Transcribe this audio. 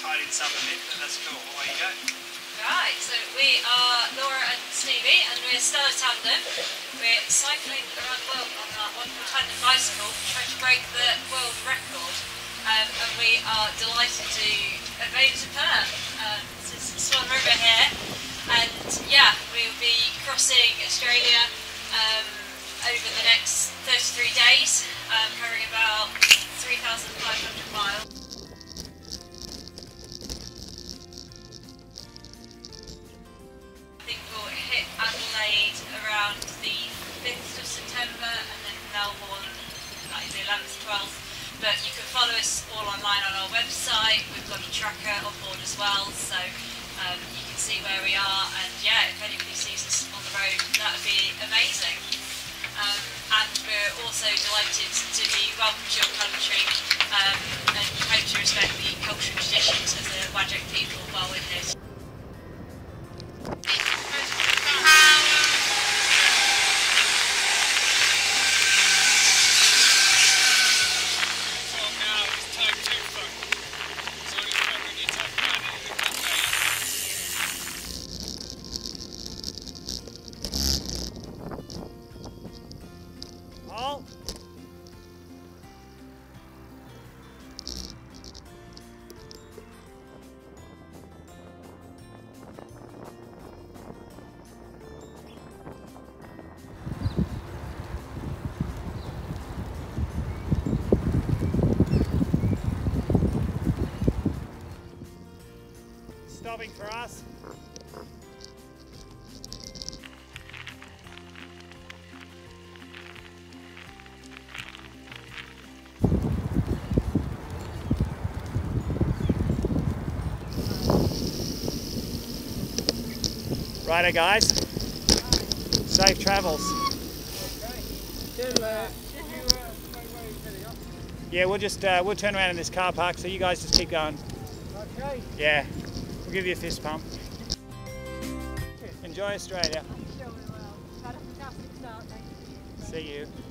tied in some event, but that's cool. Away you go. Right, so we are Laura and Stevie, and we're SteLa Tandem. We're cycling around the world on our wonderful tandem bicycle, trying to break the world record. And we are delighted to invade Perth. This is Swan River here, and yeah, we'll be crossing Australia over the next 33 days, covering about 3,500 miles. I think we'll hit Adelaide around the 5th of September, and then Melbourne like the 11th, 12th. But you can follow us all online on our website. We've got a tracker on board as well, so you can see where we are. And yeah, if anybody sees us on the road, that would be amazing. And we're also delighted to be welcome to your country and hope to respect the cultural traditions of the Whadjuk people while we're here. Stopping for us. Righto, guys. Safe travels. Okay. Yeah, we'll turn around in this car park, so you guys just keep going. Okay. Yeah. We'll give you a fist pump. Enjoy Australia. I'm sure we will. Had a fantastic start, thank you. See you.